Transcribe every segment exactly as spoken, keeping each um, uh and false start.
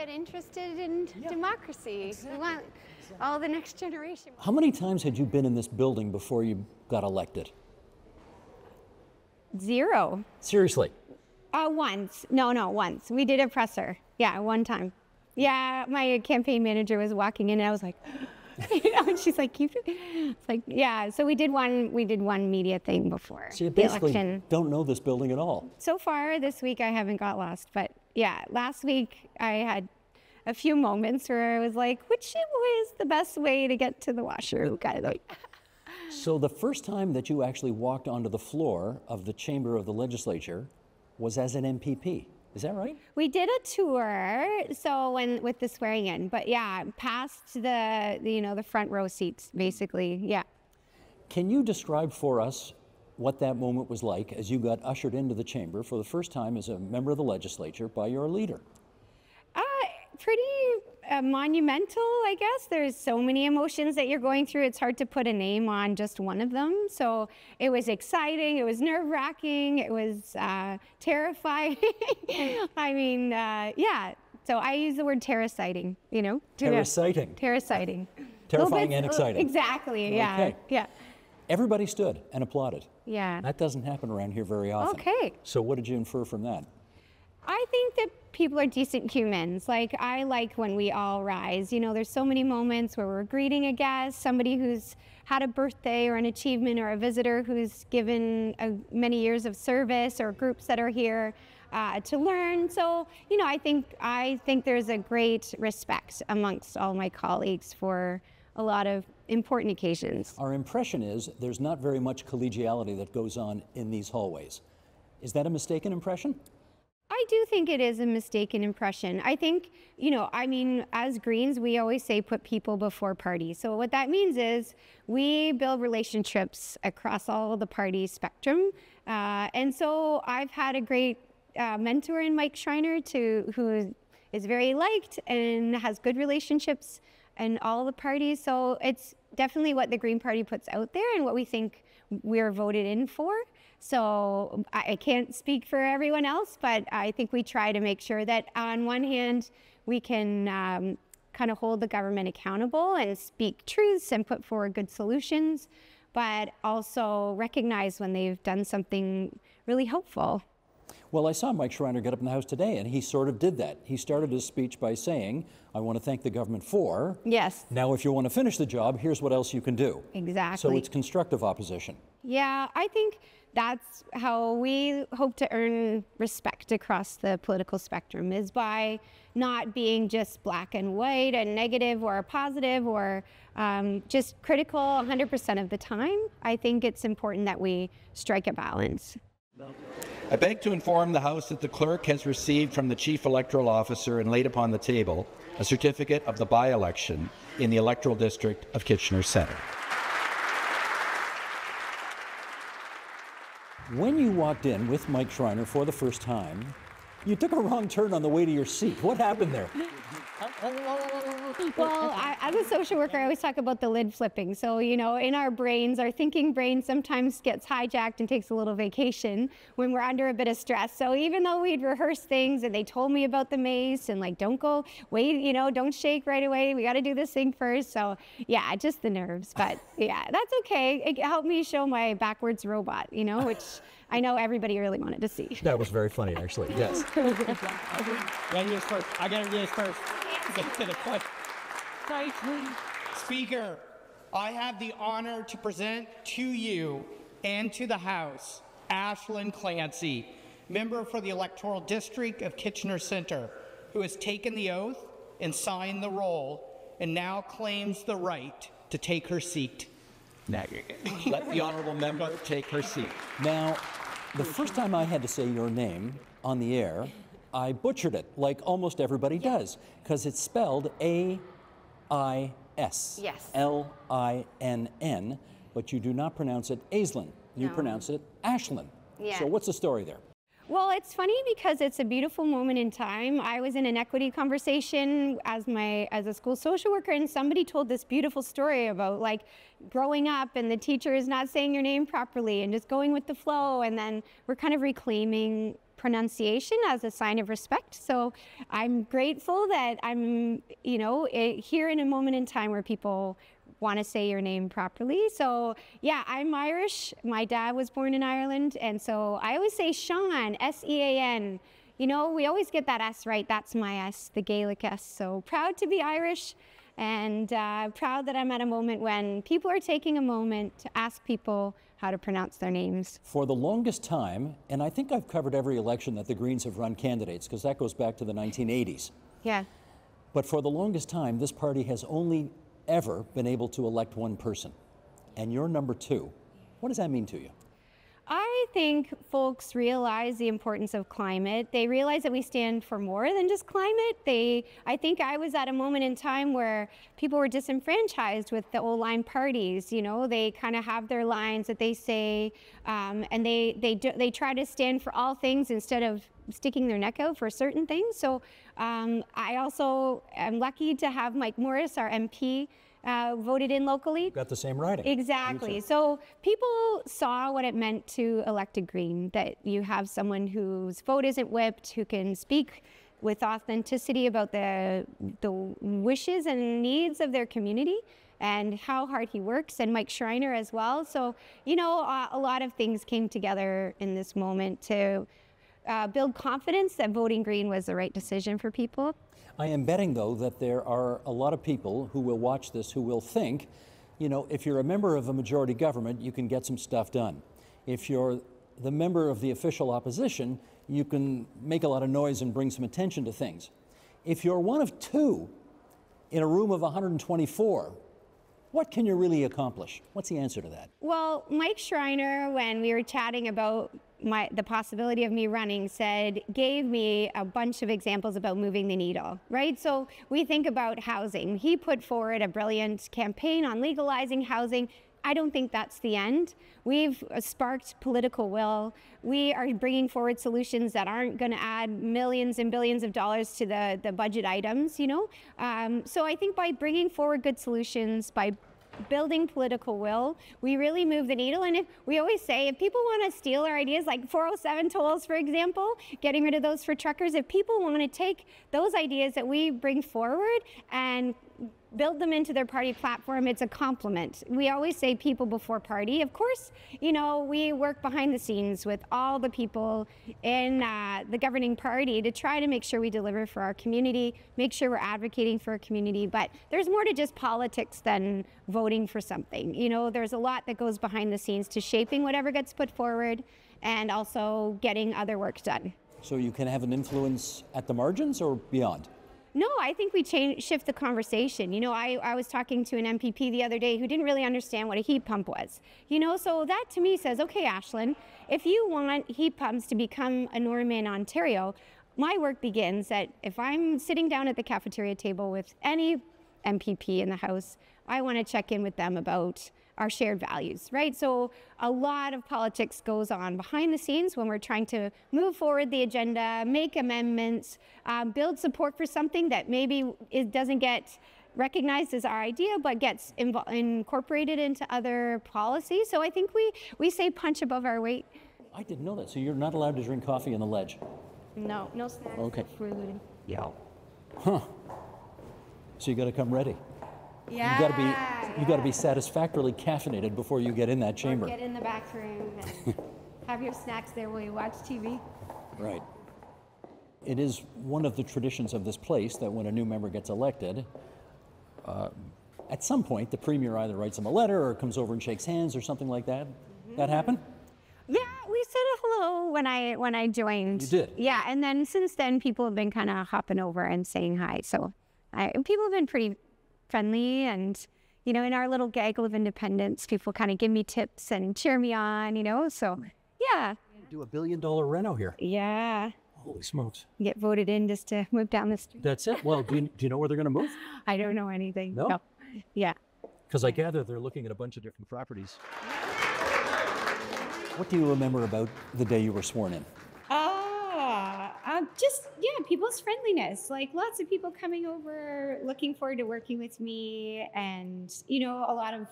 get interested in yeah, democracy. Exactly. We want exactly. all the next generation. How many times had you been in this building before you got elected? Zero. Seriously? Uh, once. No, no, once. We did a presser. Yeah, one time. Yeah, my campaign manager was walking in and I was like, you know, and she's like, keep it. It's like, yeah, so we did one, we did one media thing before the election. So you basically don't know this building at all. So far this week, I haven't got lost, but yeah, last week I had a few moments where I was like, which is the best way to get to the washroom, kind of like. So the first time that you actually walked onto the floor of the chamber of the legislature was as an M P P. Is that right? We did a tour, so when with the swearing in, but yeah, past the, the you know the front row seats basically, yeah. Can you describe for us what that moment was like as you got ushered into the chamber for the first time as a member of the legislature by your leader? Uh, pretty uh, monumental, I guess. There's so many emotions that you're going through. It's hard to put a name on just one of them. So it was exciting. It was nerve-wracking. It was uh, terrifying. I mean, uh, yeah. So I use the word terraciting, you know? Terraciting. Terraciting. Terrifying bit, and exciting. Exactly, yeah. Okay. Yeah. Everybody stood and applauded. Yeah. That doesn't happen around here very often. Okay. So what did you infer from that? I think that people are decent humans. Like, I like when we all rise. You know, there's so many moments where we're greeting a guest, somebody who's had a birthday or an achievement, or a visitor who's given a, many years of service, or groups that are here uh, to learn. So, you know, I think, I think there's a great respect amongst all my colleagues for a lot of important occasions. Our impression is there's not very much collegiality that goes on in these hallways. Is that a mistaken impression? I do think it is a mistaken impression. I think, you know, I mean, as Greens, we always say put people before party. So what that means is we build relationships across all the party spectrum. Uh, and so I've had a great uh, mentor in Mike Schreiner, to, who is very liked and has good relationships and all the parties. So it's definitely what the Green Party puts out there and what we think we're voted in for. So I can't speak for everyone else, but I think we try to make sure that on one hand, we can um, kind of hold the government accountable and speak truths and put forward good solutions, but also recognize when they've done something really helpful. Well, I saw Mike Schreiner get up in the House today, and he sort of did that. He started his speech by saying, I want to thank the government for. Yes. Now, if you want to finish the job, here's what else you can do. Exactly. So it's constructive opposition. Yeah, I think that's how we hope to earn respect across the political spectrum, is by not being just black and white and negative or positive or um, just critical one hundred percent of the time. I think it's important that we strike a balance. I beg to inform the House that the clerk has received from the Chief Electoral Officer and laid upon the table a certificate of the by-election in the electoral district of Kitchener Centre. When you walked in with Mike Schreiner for the first time, you took a wrong turn on the way to your seat. What happened there? Well, I, as a social worker, I always talk about the lid flipping. So, you know, in our brains, our thinking brain sometimes gets hijacked and takes a little vacation when we're under a bit of stress. So even though we'd rehearse things and they told me about the mace and like, don't go, wait, you know, don't shake right away. We got to do this thing first. So yeah, just the nerves. But yeah, that's okay. It helped me show my backwards robot, you know, which I know everybody really wanted to see. That was very funny, actually. Yes. I got to do this first. Get to the question. Speaker, I have the honor to present to you and to the House Aislinn Clancy, member for the electoral district of Kitchener Centre, who has taken the oath and signed the roll and now claims the right to take her seat. Now, let the honourable member take her seat. Now, the first time I had to say your name on the air, I butchered it, like almost everybody yeah. does, because it's spelled A I S, yes. L I N N, but you do not pronounce it Aislinn. You no. pronounce it Aislinn. Yeah. So what's the story there? Well, it's funny because it's a beautiful moment in time. I was in an equity conversation as my as a school social worker, and somebody told this beautiful story about like growing up and the teacher is not saying your name properly and just going with the flow, and then we're kind of reclaiming pronunciation as a sign of respect. So I'm grateful that I'm, you know, it, here in a moment in time where people want to say your name properly. So yeah, I'm Irish. My dad was born in Ireland. And so I always say Sean, S E A N. You know, we always get that S right. That's my S, the Gaelic S. So proud to be Irish, and uh, proud that I'm at a moment when people are taking a moment to ask people how to pronounce their names. For the longest time, and I think I've covered every election that the Greens have run candidates, because that goes back to the nineteen eighties. Yeah. But for the longest time, this party has only ever been able to elect one person, and you're number two. What does that mean to you? I think folks realize the importance of climate. They realize that we stand for more than just climate. They, I think I was at a moment in time where people were disenfranchised with the old line parties. You know, they kind of have their lines that they say, um, and they, they, do, they try to stand for all things instead of sticking their neck out for certain things. So um, I also am lucky to have Mike Morris, our M P, Uh, voted in locally. Got the same riding. Exactly. So people saw what it meant to elect a Green, that you have someone whose vote isn't whipped, who can speak with authenticity about the, the wishes and needs of their community, and how hard he works, and Mike Schreiner as well. So, you know, uh, a lot of things came together in this moment to uh, build confidence that voting Green was the right decision for people. I am betting, though, that there are a lot of people who will watch this who will think, you know, if you're a member of a majority government, you can get some stuff done. If you're the member of the official opposition, you can make a lot of noise and bring some attention to things. If you're one of two in a room of one hundred twenty-four, what can you really accomplish? What's the answer to that? Well, Mike Schreiner, when we were chatting about My, the possibility of me running, said, gave me a bunch of examples about moving the needle, right? So we think about housing. He put forward a brilliant campaign on legalizing housing. I don't think that's the end. We've sparked political will. We are bringing forward solutions that aren't going to add millions and billions of dollars to the, the budget items, you know? Um, so I think by bringing forward good solutions, by building political will, we really move the needle. And if, we always say, if people want to steal our ideas, like four oh seven tolls, for example, getting rid of those for truckers, if people want to take those ideas that we bring forward and build them into their party platform, it's a compliment. We always say people before party. Of course, you know, we work behind the scenes with all the people in uh, the governing party to try to make sure we deliver for our community, make sure we're advocating for our community, but there's more to just politics than voting for something. You know, there's a lot that goes behind the scenes to shaping whatever gets put forward, and also getting other work done. So you can have an influence at the margins or beyond? No, I think we change, shift the conversation. You know, I, I was talking to an M P P the other day who didn't really understand what a heat pump was. You know, so that to me says, okay, Aislinn, if you want heat pumps to become a norm in Ontario, my work begins that if I'm sitting down at the cafeteria table with any M P P in the House, I want to check in with them about our shared values, right? So a lot of politics goes on behind the scenes when we're trying to move forward the agenda, make amendments, um, build support for something that maybe it doesn't get recognized as our idea, but gets incorporated into other policies. So I think we, we say punch above our weight. I didn't know that. So you're not allowed to drink coffee on the ledge? No, no snacks. Okay. Yeah. Huh. So you got to come ready. Yeah, you got to be, yeah. You got to be satisfactorily caffeinated before you get in that chamber. Or get in the back room and have your snacks there while you watch T V. Right. It is one of the traditions of this place that when a new member gets elected, uh, at some point the premier either writes them a letter or comes over and shakes hands or something like that. Mm-hmm. That happened? Yeah, we said hello when I when I joined. You did. Yeah, and then since then people have been kind of hopping over and saying hi. So I, people have been pretty friendly, and you know, in our little gaggle of independents, people kind of give me tips and cheer me on, you know, so yeah. Do a billion dollar reno here. Yeah. Holy smokes. Get voted in just to move down the street. That's it. Well, do, you, do you know where they're going to move? I don't know anything. No? No. Yeah. Because I gather they're looking at a bunch of different properties. What do you remember about the day you were sworn in? Um, just, yeah, people's friendliness, like lots of people coming over, looking forward to working with me, and, you know, a lot of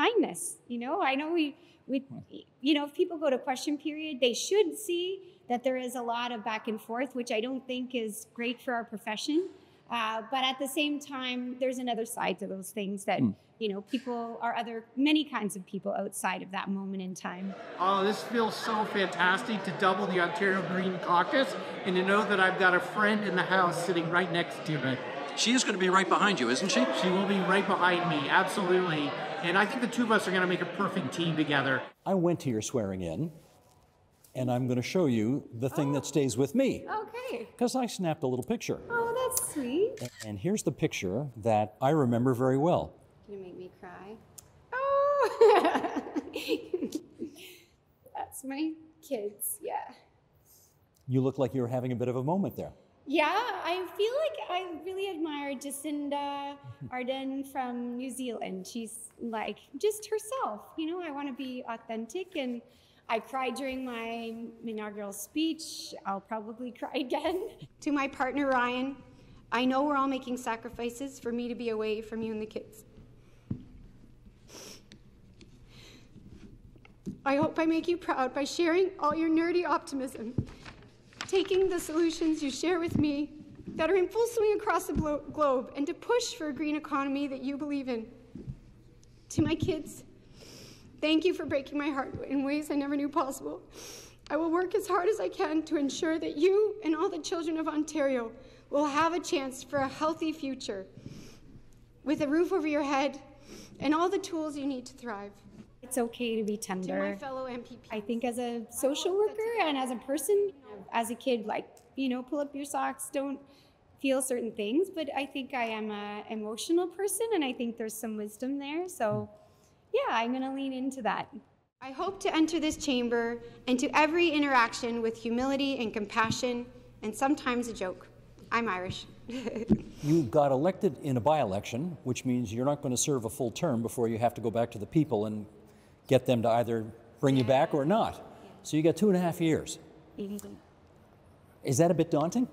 kindness. You know, I know we, we, you know, if people go to question period, they should see that there is a lot of back and forth, which I don't think is great for our profession. Uh, but at the same time, there's another side to those things that, mm. you know, people are other, many kinds of people outside of that moment in time. Oh, this feels so fantastic to double the Ontario Green Caucus and to know that I've got a friend in the house sitting right next to me. She is going to be right behind you, isn't she? She will be right behind me, absolutely. And I think the two of us are going to make a perfect team together. I went to your swearing in, and I'm going to show you the thing oh. that stays with me. Okay. Because I snapped a little picture. Oh, that's sweet. And here's the picture that I remember very well. You're going to make me cry. Oh! That's my kids, yeah. You look like you were having a bit of a moment there. Yeah, I feel like I really admire Jacinda Ardern from New Zealand. She's like just herself, you know. I want to be authentic, and I cried during my inaugural speech. I'll probably cry again. To my partner, Ryan, I know we're all making sacrifices for me to be away from you and the kids. I hope I make you proud by sharing all your nerdy optimism, taking the solutions you share with me that are in full swing across the globe, and to push for a green economy that you believe in. To my kids, thank you for breaking my heart in ways I never knew possible. I will work as hard as I can to ensure that you and all the children of Ontario will have a chance for a healthy future with a roof over your head and all the tools you need to thrive. It's okay to be tender. To my fellow M P Ps. I think as a social worker and as a person, as a kid, like, you know, pull up your socks, don't feel certain things. But I think I am an emotional person, and I think there's some wisdom there. So, yeah, I'm going to lean into that. I hope to enter this chamber and to every interaction with humility and compassion and sometimes a joke. I'm Irish. You got elected in a by-election, which means you're not going to serve a full term before you have to go back to the people and get them to either bring you back or not. So you got two and a half years. Mm-hmm. Is that a bit daunting?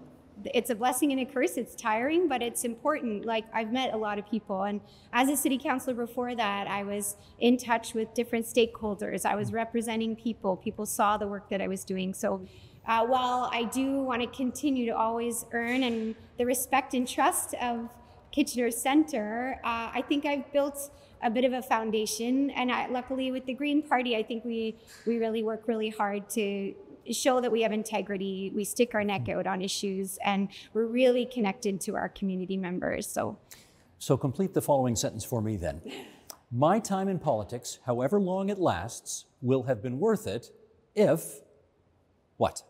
It's a blessing and a curse. It's tiring, but it's important. Like, I've met a lot of people. And as a city councillor before that, I was in touch with different stakeholders. I was representing people. People saw the work that I was doing. So uh, while I do want to continue to always earn and the respect and trust of Kitchener Centre, uh, I think I've built a bit of a foundation. And I, luckily with the Green Party, I think we, we really work really hard to show that we have integrity, we stick our neck out on issues, and we're really connected to our community members. So, so complete the following sentence for me then. My time in politics, however long it lasts, will have been worth it if, what?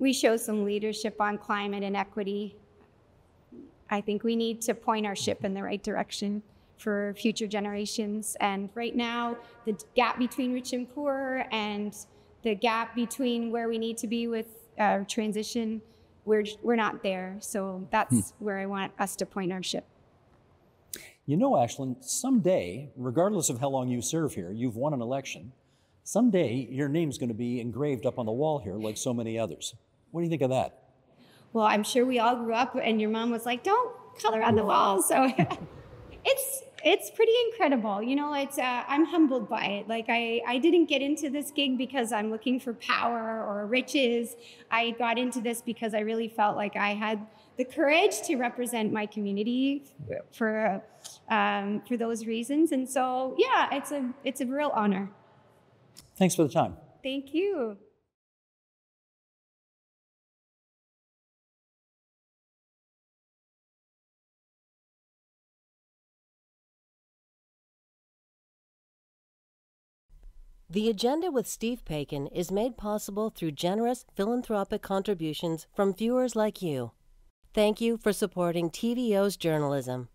We show some leadership on climate and equity. I think we need to point our ship in the right direction for future generations. And right now, the gap between rich and poor and the gap between where we need to be with uh, transition, we're, we're not there. So that's hmm. where I want us to point our ship. You know, Aislinn, someday, regardless of how long you serve here, you've won an election. Someday, your name's going to be engraved up on the wall here like so many others. What do you think of that? Well, I'm sure we all grew up and your mom was like, don't color on the wall. So it's... It's pretty incredible. You know, it's, uh, I'm humbled by it. Like, I, I didn't get into this gig because I'm looking for power or riches. I got into this because I really felt like I had the courage to represent my community for, um, for those reasons. And so, yeah, it's a, it's a real honor. Thanks for the time. Thank you. The Agenda with Steve Paikin is made possible through generous philanthropic contributions from viewers like you. Thank you for supporting T V O's journalism.